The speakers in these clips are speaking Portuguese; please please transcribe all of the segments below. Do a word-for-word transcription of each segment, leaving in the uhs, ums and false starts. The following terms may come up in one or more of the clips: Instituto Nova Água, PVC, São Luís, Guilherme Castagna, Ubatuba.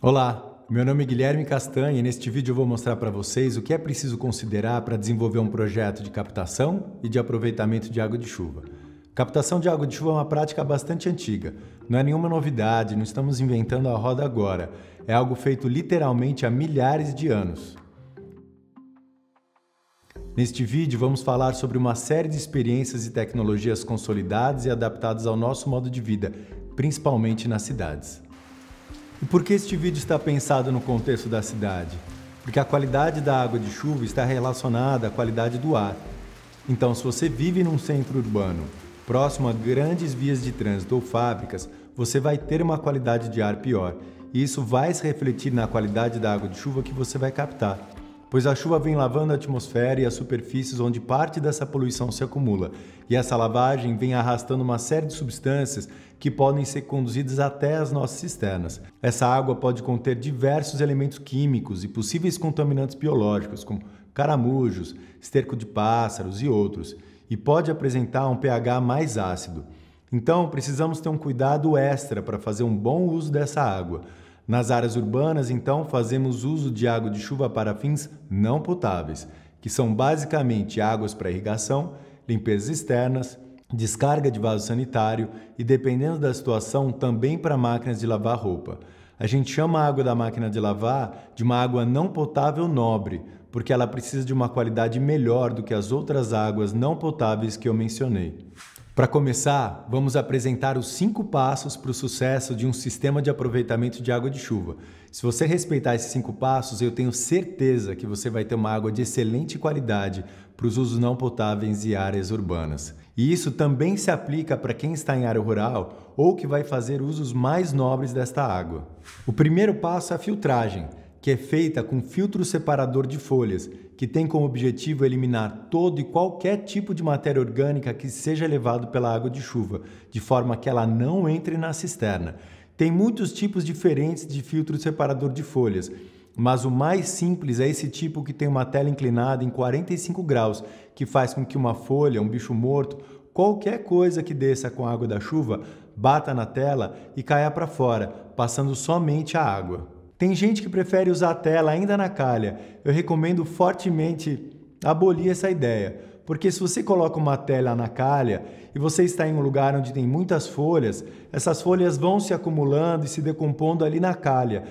Olá, meu nome é Guilherme Castagna e neste vídeo eu vou mostrar para vocês o que é preciso considerar para desenvolver um projeto de captação e de aproveitamento de água de chuva. Captação de água de chuva é uma prática bastante antiga, não é nenhuma novidade, não estamos inventando a roda agora, é algo feito literalmente há milhares de anos. Neste vídeo vamos falar sobre uma série de experiências e tecnologias consolidadas e adaptadas ao nosso modo de vida, principalmente nas cidades. E por que este vídeo está pensado no contexto da cidade? Porque a qualidade da água de chuva está relacionada à qualidade do ar. Então, se você vive num centro urbano, próximo a grandes vias de trânsito ou fábricas, você vai ter uma qualidade de ar pior. E isso vai se refletir na qualidade da água de chuva que você vai captar, pois a chuva vem lavando a atmosfera e as superfícies onde parte dessa poluição se acumula, e essa lavagem vem arrastando uma série de substâncias que podem ser conduzidas até as nossas cisternas. Essa água pode conter diversos elementos químicos e possíveis contaminantes biológicos, como caramujos, esterco de pássaros e outros, e pode apresentar um pH mais ácido. Então, precisamos ter um cuidado extra para fazer um bom uso dessa água. Nas áreas urbanas, então, fazemos uso de água de chuva para fins não potáveis, que são basicamente águas para irrigação, limpezas externas, descarga de vaso sanitário e, dependendo da situação, também para máquinas de lavar roupa. A gente chama a água da máquina de lavar de uma água não potável nobre, porque ela precisa de uma qualidade melhor do que as outras águas não potáveis que eu mencionei. Para começar, vamos apresentar os cinco passos para o sucesso de um sistema de aproveitamento de água de chuva. Se você respeitar esses cinco passos, eu tenho certeza que você vai ter uma água de excelente qualidade para os usos não potáveis e áreas urbanas. E isso também se aplica para quem está em área rural ou que vai fazer usos mais nobres desta água. O primeiro passo é a filtragem, que é feita com filtro separador de folhas, que tem como objetivo eliminar todo e qualquer tipo de matéria orgânica que seja levado pela água de chuva, de forma que ela não entre na cisterna. Tem muitos tipos diferentes de filtro separador de folhas, mas o mais simples é esse tipo que tem uma tela inclinada em quarenta e cinco graus, que faz com que uma folha, um bicho morto, qualquer coisa que desça com a água da chuva, bata na tela e caia para fora, passando somente a água. Tem gente que prefere usar a tela ainda na calha. Eu recomendo fortemente abolir essa ideia, porque se você coloca uma tela na calha e você está em um lugar onde tem muitas folhas, essas folhas vão se acumulando e se decompondo ali na calha.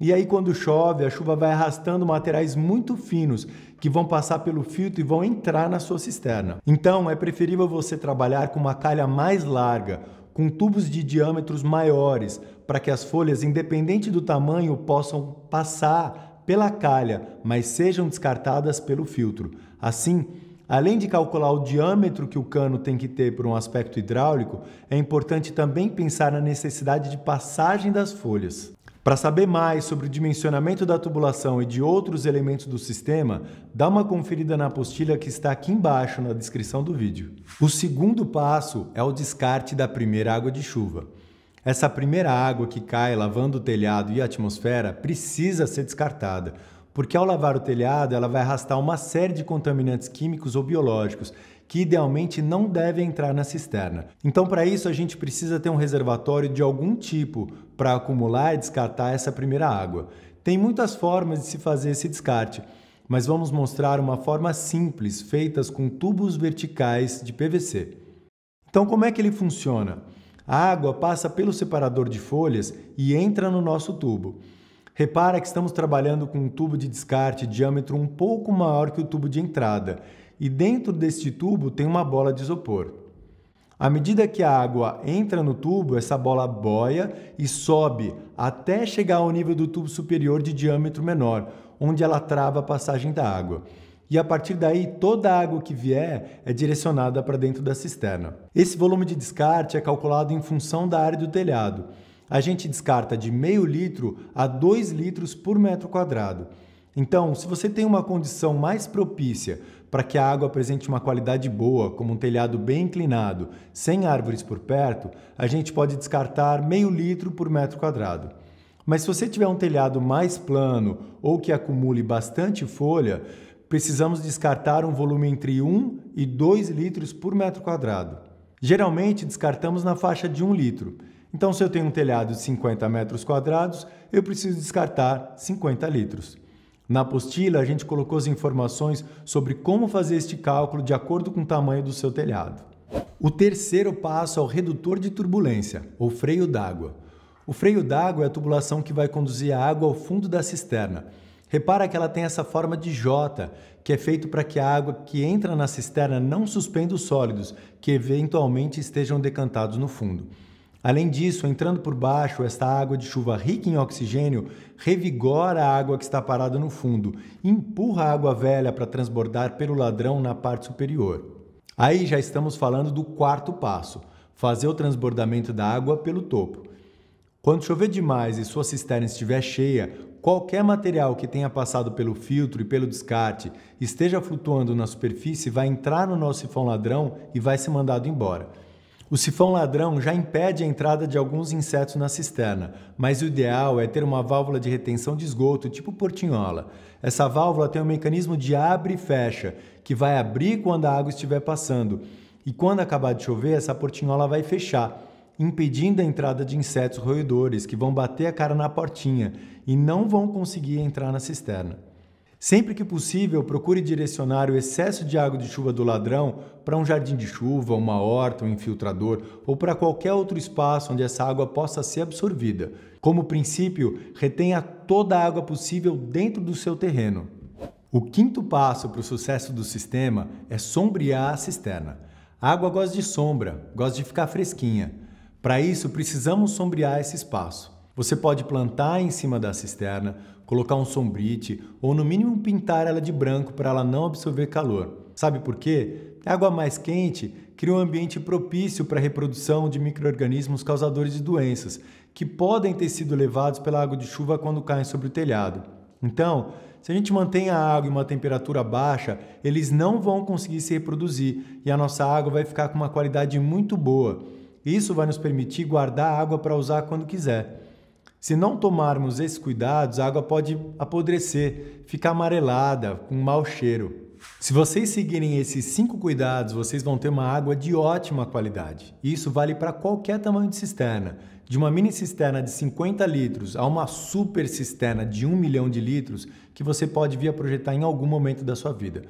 E aí quando chove, a chuva vai arrastando materiais muito finos que vão passar pelo filtro e vão entrar na sua cisterna. Então é preferível você trabalhar com uma calha mais larga, com tubos de diâmetros maiores, para que as folhas, independente do tamanho, possam passar pela calha, mas sejam descartadas pelo filtro. Assim, além de calcular o diâmetro que o cano tem que ter por um aspecto hidráulico, é importante também pensar na necessidade de passagem das folhas. Para saber mais sobre o dimensionamento da tubulação e de outros elementos do sistema, dá uma conferida na apostila que está aqui embaixo na descrição do vídeo. O segundo passo é o descarte da primeira água de chuva. Essa primeira água que cai lavando o telhado e a atmosfera precisa ser descartada, porque ao lavar o telhado ela vai arrastar uma série de contaminantes químicos ou biológicos, que idealmente não devem entrar na cisterna. Então, para isso, a gente precisa ter um reservatório de algum tipo para acumular e descartar essa primeira água. Tem muitas formas de se fazer esse descarte, mas vamos mostrar uma forma simples, feitas com tubos verticais de P V C. Então, como é que ele funciona? A água passa pelo separador de folhas e entra no nosso tubo. Repara que estamos trabalhando com um tubo de descarte de diâmetro um pouco maior que o tubo de entrada, e dentro deste tubo tem uma bola de isopor. À medida que a água entra no tubo, essa bola boia e sobe até chegar ao nível do tubo superior de diâmetro menor, onde ela trava a passagem da água. E a partir daí, toda a água que vier é direcionada para dentro da cisterna. Esse volume de descarte é calculado em função da área do telhado. A gente descarta de meio litro a dois litros por metro quadrado. Então, se você tem uma condição mais propícia para que a água apresente uma qualidade boa, como um telhado bem inclinado, sem árvores por perto, a gente pode descartar meio litro por metro quadrado. Mas se você tiver um telhado mais plano ou que acumule bastante folha, precisamos descartar um volume entre um e dois litros por metro quadrado. Geralmente, descartamos na faixa de um litro. Então, se eu tenho um telhado de cinquenta metros quadrados, eu preciso descartar cinquenta litros. Na apostila, a gente colocou as informações sobre como fazer este cálculo de acordo com o tamanho do seu telhado. O terceiro passo é o redutor de turbulência, ou freio d'água. O freio d'água é a tubulação que vai conduzir a água ao fundo da cisterna. Repara que ela tem essa forma de J, que é feito para que a água que entra na cisterna não suspenda os sólidos, que eventualmente estejam decantados no fundo. Além disso, entrando por baixo, esta água de chuva rica em oxigênio revigora a água que está parada no fundo e empurra a água velha para transbordar pelo ladrão na parte superior. Aí já estamos falando do quarto passo, fazer o transbordamento da água pelo topo. Quando chover demais e sua cisterna estiver cheia, qualquer material que tenha passado pelo filtro e pelo descarte esteja flutuando na superfície vai entrar no nosso sifão ladrão e vai ser mandado embora. O sifão ladrão já impede a entrada de alguns insetos na cisterna, mas o ideal é ter uma válvula de retenção de esgoto, tipo portinhola. Essa válvula tem um mecanismo de abre e fecha, que vai abrir quando a água estiver passando. E quando acabar de chover, essa portinhola vai fechar, impedindo a entrada de insetos roedores, que vão bater a cara na portinha e não vão conseguir entrar na cisterna. Sempre que possível, procure direcionar o excesso de água de chuva do ladrão para um jardim de chuva, uma horta, um infiltrador ou para qualquer outro espaço onde essa água possa ser absorvida. Como princípio, retenha toda a água possível dentro do seu terreno. O quinto passo para o sucesso do sistema é sombrear a cisterna. A água gosta de sombra, gosta de ficar fresquinha. Para isso, precisamos sombrear esse espaço. Você pode plantar em cima da cisterna, colocar um sombrite ou, no mínimo, pintar ela de branco para ela não absorver calor. Sabe por quê? A água mais quente cria um ambiente propício para a reprodução de micro-organismos causadores de doenças, que podem ter sido levados pela água de chuva quando caem sobre o telhado. Então, se a gente mantém a água em uma temperatura baixa, eles não vão conseguir se reproduzir e a nossa água vai ficar com uma qualidade muito boa. Isso vai nos permitir guardar a água para usar quando quiser. Se não tomarmos esses cuidados, a água pode apodrecer, ficar amarelada, com mau cheiro. Se vocês seguirem esses cinco cuidados, vocês vão ter uma água de ótima qualidade. E isso vale para qualquer tamanho de cisterna. De uma mini cisterna de cinquenta litros a uma super cisterna de um milhão de litros que você pode vir a projetar em algum momento da sua vida.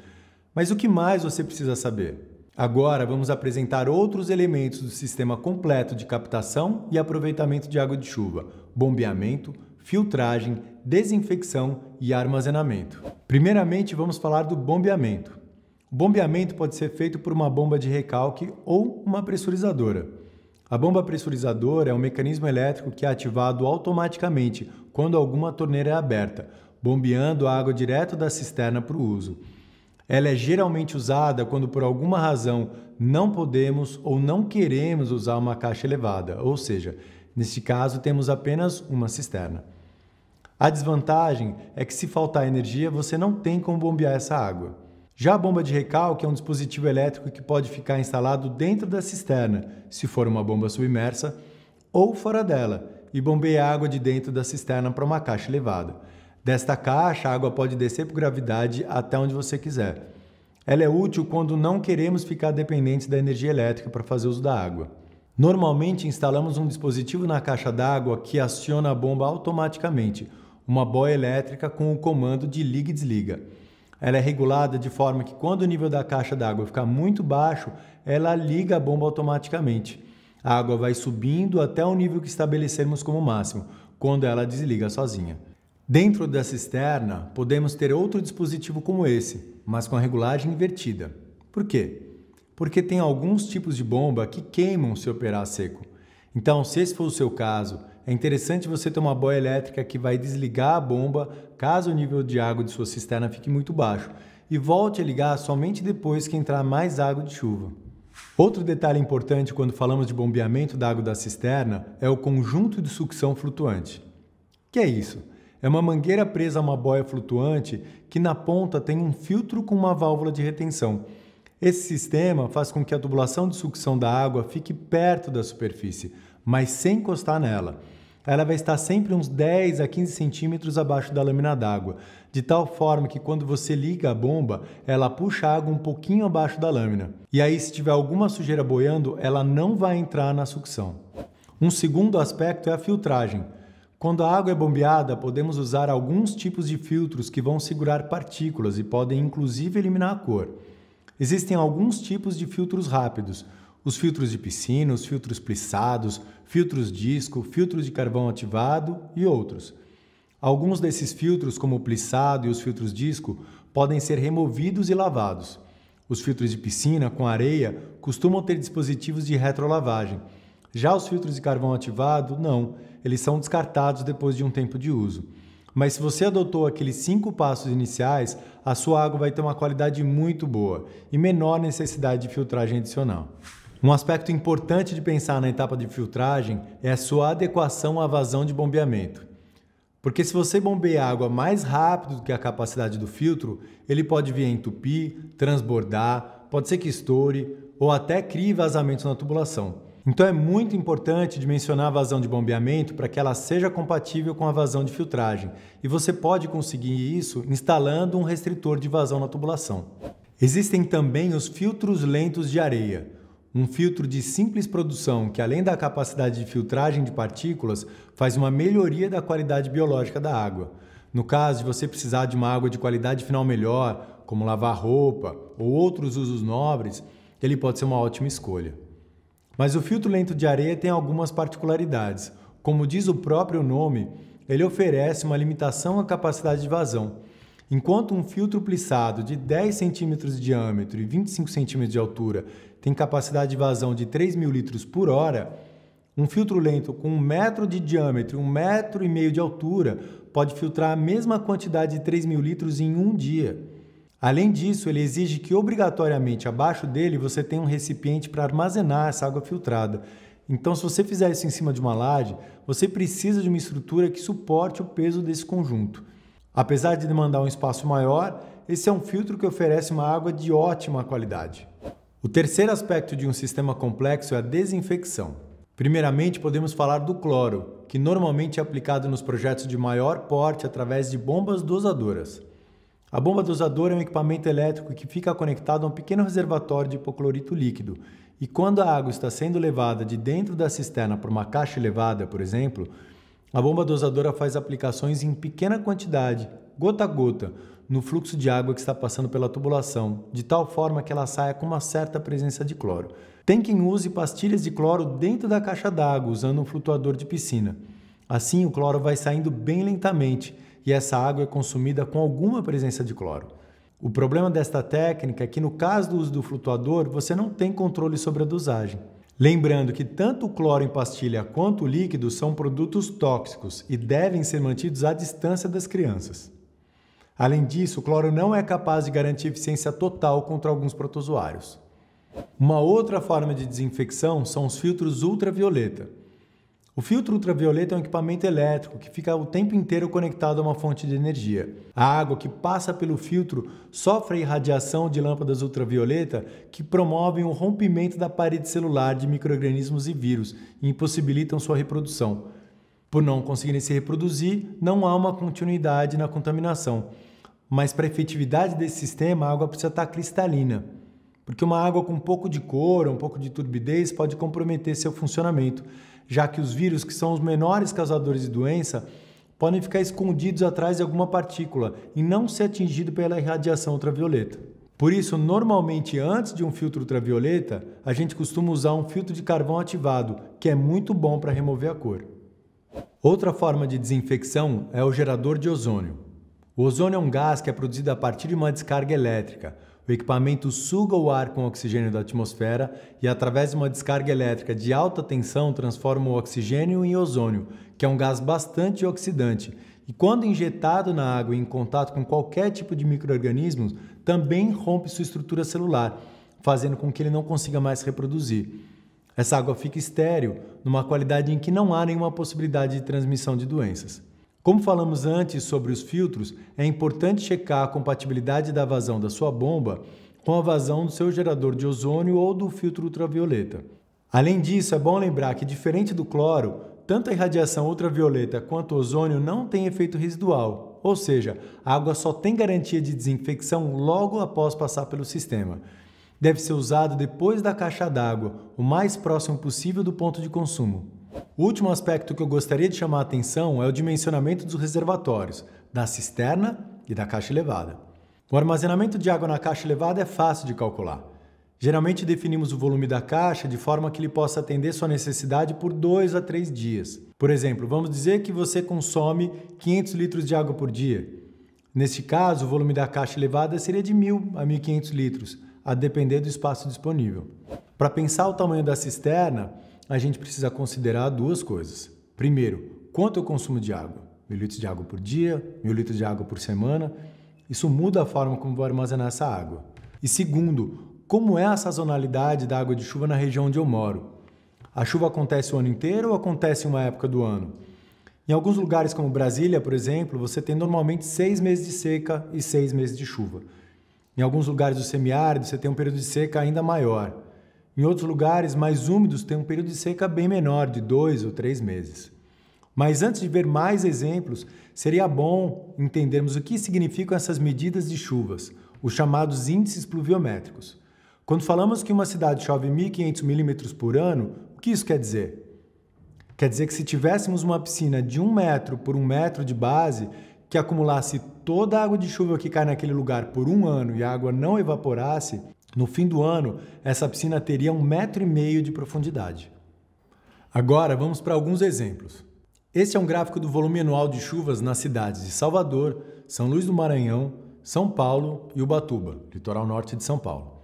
Mas o que mais você precisa saber? Agora vamos apresentar outros elementos do sistema completo de captação e aproveitamento de água de chuva, bombeamento, filtragem, desinfecção e armazenamento. Primeiramente, vamos falar do bombeamento. O bombeamento pode ser feito por uma bomba de recalque ou uma pressurizadora. A bomba pressurizadora é um mecanismo elétrico que é ativado automaticamente quando alguma torneira é aberta, bombeando a água direto da cisterna para o uso. Ela é geralmente usada quando, por alguma razão, não podemos ou não queremos usar uma caixa elevada, ou seja, neste caso temos apenas uma cisterna. A desvantagem é que, se faltar energia, você não tem como bombear essa água. Já a bomba de recalque é um dispositivo elétrico que pode ficar instalado dentro da cisterna, se for uma bomba submersa, ou fora dela, e bombeia a água de dentro da cisterna para uma caixa elevada. Desta caixa, a água pode descer por gravidade até onde você quiser. Ela é útil quando não queremos ficar dependentes da energia elétrica para fazer uso da água. Normalmente, instalamos um dispositivo na caixa d'água que aciona a bomba automaticamente, uma boia elétrica com o comando de liga e desliga. Ela é regulada de forma que, quando o nível da caixa d'água ficar muito baixo, ela liga a bomba automaticamente. A água vai subindo até o nível que estabelecermos como máximo, quando ela desliga sozinha. Dentro da cisterna, podemos ter outro dispositivo como esse, mas com a regulagem invertida. Por quê? Porque tem alguns tipos de bomba que queimam se operar a seco. Então, se esse for o seu caso, é interessante você ter uma boia elétrica que vai desligar a bomba caso o nível de água de sua cisterna fique muito baixo e volte a ligar somente depois que entrar mais água de chuva. Outro detalhe importante quando falamos de bombeamento da água da cisterna é o conjunto de sucção flutuante. O que é isso? É uma mangueira presa a uma boia flutuante que na ponta tem um filtro com uma válvula de retenção. Esse sistema faz com que a tubulação de sucção da água fique perto da superfície, mas sem encostar nela. Ela vai estar sempre uns dez a quinze centímetros abaixo da lâmina d'água, de tal forma que, quando você liga a bomba, ela puxa a água um pouquinho abaixo da lâmina. E aí, se tiver alguma sujeira boiando, ela não vai entrar na sucção. Um segundo aspecto é a filtragem. Quando a água é bombeada, podemos usar alguns tipos de filtros que vão segurar partículas e podem inclusive eliminar a cor. Existem alguns tipos de filtros rápidos, os filtros de piscina, os filtros plissados, filtros disco, filtros de carvão ativado e outros. Alguns desses filtros, como o plissado e os filtros disco, podem ser removidos e lavados. Os filtros de piscina com areia costumam ter dispositivos de retrolavagem. Já os filtros de carvão ativado, não, eles são descartados depois de um tempo de uso. Mas se você adotou aqueles cinco passos iniciais, a sua água vai ter uma qualidade muito boa e menor necessidade de filtragem adicional. Um aspecto importante de pensar na etapa de filtragem é a sua adequação à vazão de bombeamento. Porque se você bombeia a água mais rápido do que a capacidade do filtro, ele pode vir a entupir, transbordar, pode ser que estoure ou até crie vazamentos na tubulação. Então é muito importante dimensionar a vazão de bombeamento para que ela seja compatível com a vazão de filtragem, e você pode conseguir isso instalando um restritor de vazão na tubulação. Existem também os filtros lentos de areia, um filtro de simples produção que, além da capacidade de filtragem de partículas, faz uma melhoria da qualidade biológica da água. No caso de você precisar de uma água de qualidade final melhor, como lavar roupa ou outros usos nobres, ele pode ser uma ótima escolha. Mas o filtro lento de areia tem algumas particularidades. Como diz o próprio nome, ele oferece uma limitação à capacidade de vazão. Enquanto um filtro plissado de dez centímetros de diâmetro e vinte e cinco centímetros de altura tem capacidade de vazão de três mil litros por hora, um filtro lento com um metro de diâmetro e um metro e meio de altura pode filtrar a mesma quantidade de três mil litros em um dia. Além disso, ele exige que obrigatoriamente abaixo dele você tenha um recipiente para armazenar essa água filtrada. Então, se você fizer isso em cima de uma laje, você precisa de uma estrutura que suporte o peso desse conjunto. Apesar de demandar um espaço maior, esse é um filtro que oferece uma água de ótima qualidade. O terceiro aspecto de um sistema complexo é a desinfecção. Primeiramente, podemos falar do cloro, que normalmente é aplicado nos projetos de maior porte através de bombas dosadoras. A bomba dosadora é um equipamento elétrico que fica conectado a um pequeno reservatório de hipoclorito líquido, e quando a água está sendo levada de dentro da cisterna por uma caixa elevada, por exemplo, a bomba dosadora faz aplicações em pequena quantidade, gota a gota, no fluxo de água que está passando pela tubulação, de tal forma que ela saia com uma certa presença de cloro. Tem quem use pastilhas de cloro dentro da caixa d'água, usando um flutuador de piscina. Assim, o cloro vai saindo bem lentamente, e essa água é consumida com alguma presença de cloro. O problema desta técnica é que, no caso do uso do flutuador, você não tem controle sobre a dosagem. Lembrando que tanto o cloro em pastilha quanto o líquido são produtos tóxicos e devem ser mantidos à distância das crianças. Além disso, o cloro não é capaz de garantir eficiência total contra alguns protozoários. Uma outra forma de desinfecção são os filtros ultravioleta. O filtro ultravioleta é um equipamento elétrico que fica o tempo inteiro conectado a uma fonte de energia. A água que passa pelo filtro sofre a irradiação de lâmpadas ultravioleta que promovem o rompimento da parede celular de micro-organismos e vírus e impossibilitam sua reprodução. Por não conseguirem se reproduzir, não há uma continuidade na contaminação. Mas para a efetividade desse sistema, a água precisa estar cristalina, porque uma água com um pouco de cor, um pouco de turbidez pode comprometer seu funcionamento, já que os vírus, que são os menores causadores de doença, podem ficar escondidos atrás de alguma partícula e não ser atingidos pela irradiação ultravioleta. Por isso, normalmente, antes de um filtro ultravioleta, a gente costuma usar um filtro de carvão ativado, que é muito bom para remover a cor. Outra forma de desinfecção é o gerador de ozônio. O ozônio é um gás que é produzido a partir de uma descarga elétrica. O equipamento suga o ar com o oxigênio da atmosfera e, através de uma descarga elétrica de alta tensão, transforma o oxigênio em ozônio, que é um gás bastante oxidante, e quando injetado na água e em contato com qualquer tipo de micro-organismos, também rompe sua estrutura celular, fazendo com que ele não consiga mais reproduzir. Essa água fica estéril, numa qualidade em que não há nenhuma possibilidade de transmissão de doenças. Como falamos antes sobre os filtros, é importante checar a compatibilidade da vazão da sua bomba com a vazão do seu gerador de ozônio ou do filtro ultravioleta. Além disso, é bom lembrar que, diferente do cloro, tanto a irradiação ultravioleta quanto o ozônio não têm efeito residual, ou seja, a água só tem garantia de desinfecção logo após passar pelo sistema. Deve ser usado depois da caixa d'água, o mais próximo possível do ponto de consumo. O último aspecto que eu gostaria de chamar a atenção é o dimensionamento dos reservatórios, da cisterna e da caixa elevada. O armazenamento de água na caixa elevada é fácil de calcular. Geralmente definimos o volume da caixa de forma que ele possa atender sua necessidade por dois a três dias. Por exemplo, vamos dizer que você consome quinhentos litros de água por dia. Neste caso, o volume da caixa elevada seria de mil a mil e quinhentos litros, a depender do espaço disponível. Para pensar o tamanho da cisterna, a gente precisa considerar duas coisas. Primeiro, quanto eu consumo de água? mil litros de água por dia, mil litros de água por semana. Isso muda a forma como vou armazenar essa água. E segundo, como é a sazonalidade da água de chuva na região onde eu moro? A chuva acontece o ano inteiro ou acontece em uma época do ano? Em alguns lugares como Brasília, por exemplo, você tem normalmente seis meses de seca e seis meses de chuva. Em alguns lugares do semiárido, você tem um período de seca ainda maior. Em outros lugares mais úmidos, tem um período de seca bem menor, de dois ou três meses. Mas antes de ver mais exemplos, seria bom entendermos o que significam essas medidas de chuvas, os chamados índices pluviométricos. Quando falamos que uma cidade chove mil e quinhentos milímetros por ano, o que isso quer dizer? Quer dizer que se tivéssemos uma piscina de um metro por um metro de base que acumulasse toda a água de chuva que cai naquele lugar por um ano e a água não evaporasse, no fim do ano essa piscina teria um metro e meio de profundidade. Agora vamos para alguns exemplos. Este é um gráfico do volume anual de chuvas nas cidades de Salvador, São Luís do Maranhão, São Paulo e Ubatuba, litoral norte de São Paulo.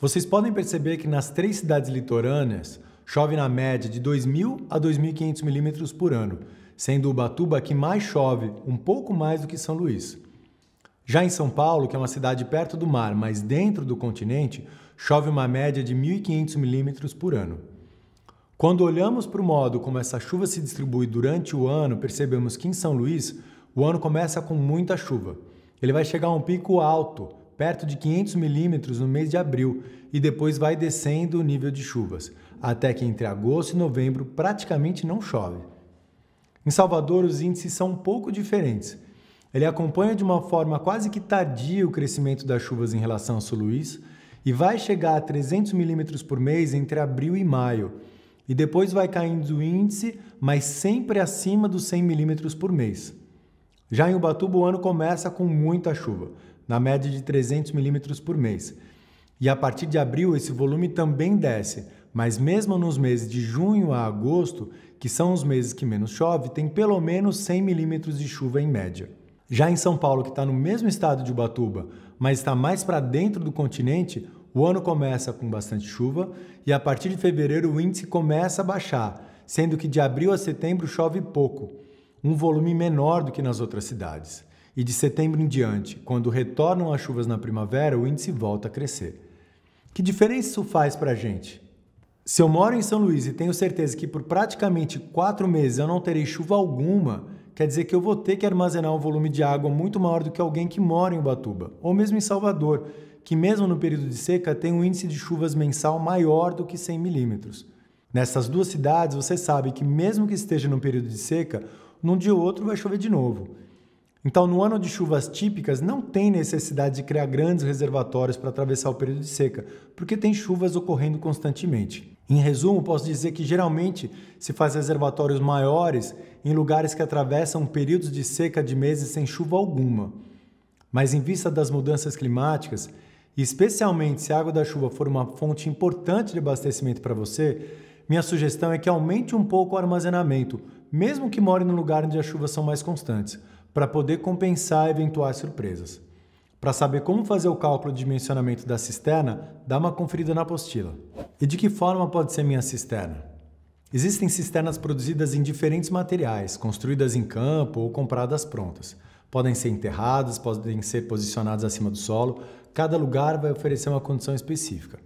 Vocês podem perceber que nas três cidades litorâneas chove na média de dois mil a dois mil e quinhentos milímetros por ano, sendo Ubatuba a que mais chove, um pouco mais do que São Luís. Já em São Paulo, que é uma cidade perto do mar, mas dentro do continente, chove uma média de mil e quinhentos milímetros por ano. Quando olhamos para o modo como essa chuva se distribui durante o ano, percebemos que em São Luís o ano começa com muita chuva. Ele vai chegar a um pico alto, perto de quinhentos milímetros no mês de abril, e depois vai descendo o nível de chuvas, até que entre agosto e novembro praticamente não chove. Em Salvador, os índices são um pouco diferentes. Ele acompanha de uma forma quase que tardia o crescimento das chuvas em relação a São Luís e vai chegar a trezentos milímetros por mês entre abril e maio, e depois vai caindo o índice, mas sempre acima dos cem milímetros por mês. Já em Ubatuba, o ano começa com muita chuva, na média de trezentos milímetros por mês. E a partir de abril esse volume também desce, mas mesmo nos meses de junho a agosto, que são os meses que menos chove, tem pelo menos cem milímetros de chuva em média. Já em São Paulo, que está no mesmo estado de Ubatuba, mas está mais para dentro do continente, o ano começa com bastante chuva e a partir de fevereiro o índice começa a baixar, sendo que de abril a setembro chove pouco, um volume menor do que nas outras cidades. E de setembro em diante, quando retornam as chuvas na primavera, o índice volta a crescer. Que diferença isso faz para a gente? Se eu moro em São Luís e tenho certeza que por praticamente quatro meses eu não terei chuva alguma, quer dizer que eu vou ter que armazenar um volume de água muito maior do que alguém que mora em Ubatuba, ou mesmo em Salvador, que mesmo no período de seca tem um índice de chuvas mensal maior do que cem milímetros. Nessas duas cidades, você sabe que mesmo que esteja num período de seca, num dia ou outro vai chover de novo. Então, no ano de chuvas típicas, não tem necessidade de criar grandes reservatórios para atravessar o período de seca, porque tem chuvas ocorrendo constantemente. Em resumo, posso dizer que geralmente se faz reservatórios maiores em lugares que atravessam períodos de seca de meses sem chuva alguma. Mas em vista das mudanças climáticas, e especialmente se a água da chuva for uma fonte importante de abastecimento para você, minha sugestão é que aumente um pouco o armazenamento, mesmo que more num lugar onde as chuvas são mais constantes, para poder compensar eventuais surpresas. Para saber como fazer o cálculo de dimensionamento da cisterna, dá uma conferida na apostila. E de que forma pode ser minha cisterna? Existem cisternas produzidas em diferentes materiais, construídas em campo ou compradas prontas. Podem ser enterradas, podem ser posicionadas acima do solo, cada lugar vai oferecer uma condição específica.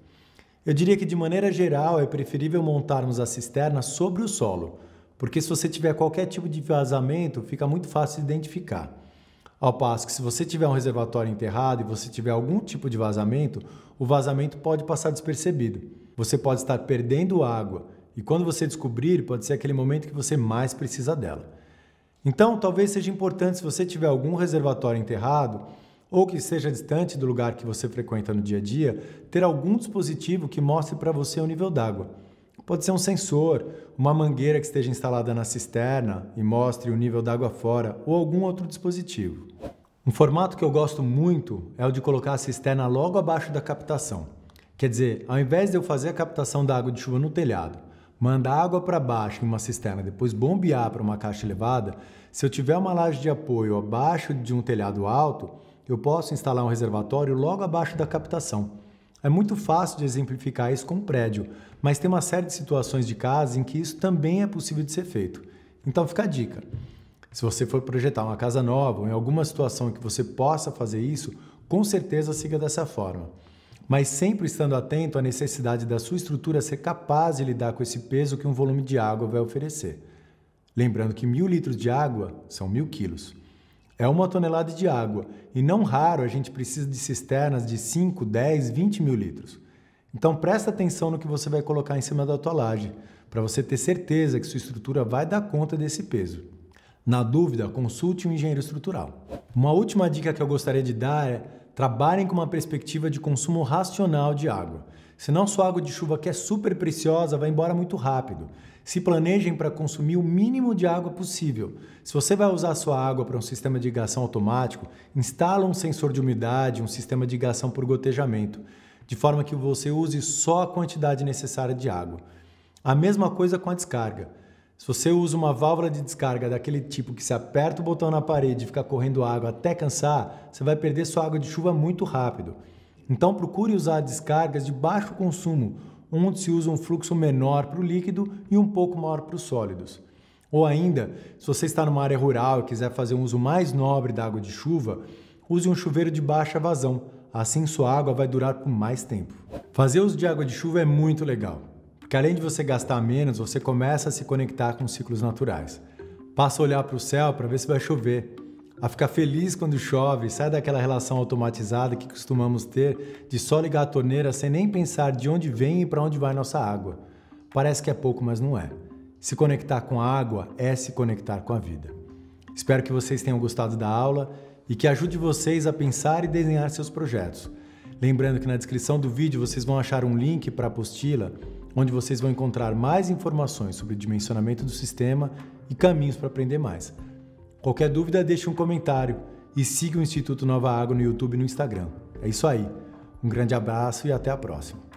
Eu diria que de maneira geral é preferível montarmos a cisterna sobre o solo, porque se você tiver qualquer tipo de vazamento, fica muito fácil de identificar. Ao passo que se você tiver um reservatório enterrado e você tiver algum tipo de vazamento, o vazamento pode passar despercebido. Você pode estar perdendo água e quando você descobrir, pode ser aquele momento que você mais precisa dela. Então, talvez seja importante, se você tiver algum reservatório enterrado ou que seja distante do lugar que você frequenta no dia a dia, ter algum dispositivo que mostre para você o nível d'água. Pode ser um sensor, uma mangueira que esteja instalada na cisterna e mostre o nível d'água fora ou algum outro dispositivo. Um formato que eu gosto muito é o de colocar a cisterna logo abaixo da captação. Quer dizer, ao invés de eu fazer a captação da água de chuva no telhado, mandar água para baixo em uma cisterna e depois bombear para uma caixa elevada, se eu tiver uma laje de apoio abaixo de um telhado alto, eu posso instalar um reservatório logo abaixo da captação. É muito fácil de exemplificar isso com um prédio, mas tem uma série de situações de casa em que isso também é possível de ser feito. Então fica a dica. Se você for projetar uma casa nova ou em alguma situação em que você possa fazer isso, com certeza siga dessa forma. Mas sempre estando atento à necessidade da sua estrutura ser capaz de lidar com esse peso que um volume de água vai oferecer. Lembrando que mil litros de água são mil quilos. É uma tonelada de água e não raro a gente precisa de cisternas de cinco, dez, vinte mil litros. Então presta atenção no que você vai colocar em cima da tua laje, para você ter certeza que sua estrutura vai dar conta desse peso. Na dúvida, consulte um engenheiro estrutural. Uma última dica que eu gostaria de dar é: trabalhem com uma perspectiva de consumo racional de água. Senão sua água de chuva, que é super preciosa, vai embora muito rápido. Se planejem para consumir o mínimo de água possível. Se você vai usar sua água para um sistema de irrigação automático, instala um sensor de umidade, um sistema de irrigação por gotejamento, de forma que você use só a quantidade necessária de água. A mesma coisa com a descarga. Se você usa uma válvula de descarga daquele tipo que se aperta o botão na parede e fica correndo água até cansar, você vai perder sua água de chuva muito rápido. Então procure usar descargas de baixo consumo, onde se usa um fluxo menor para o líquido e um pouco maior para os sólidos. Ou ainda, se você está numa área rural e quiser fazer um uso mais nobre da água de chuva, use um chuveiro de baixa vazão, assim sua água vai durar por mais tempo. Fazer uso de água de chuva é muito legal, porque além de você gastar menos, você começa a se conectar com os ciclos naturais. Passa a olhar para o céu para ver se vai chover, a ficar feliz quando chove, sai daquela relação automatizada que costumamos ter de só ligar a torneira sem nem pensar de onde vem e para onde vai nossa água. Parece que é pouco, mas não é. Se conectar com a água é se conectar com a vida. Espero que vocês tenham gostado da aula e que ajude vocês a pensar e desenhar seus projetos. Lembrando que na descrição do vídeo vocês vão achar um link para a apostila, onde vocês vão encontrar mais informações sobre o dimensionamento do sistema e caminhos para aprender mais. Qualquer dúvida, deixe um comentário e siga o Instituto Nova Água no YouTube e no Instagram. É isso aí. Um grande abraço e até a próxima.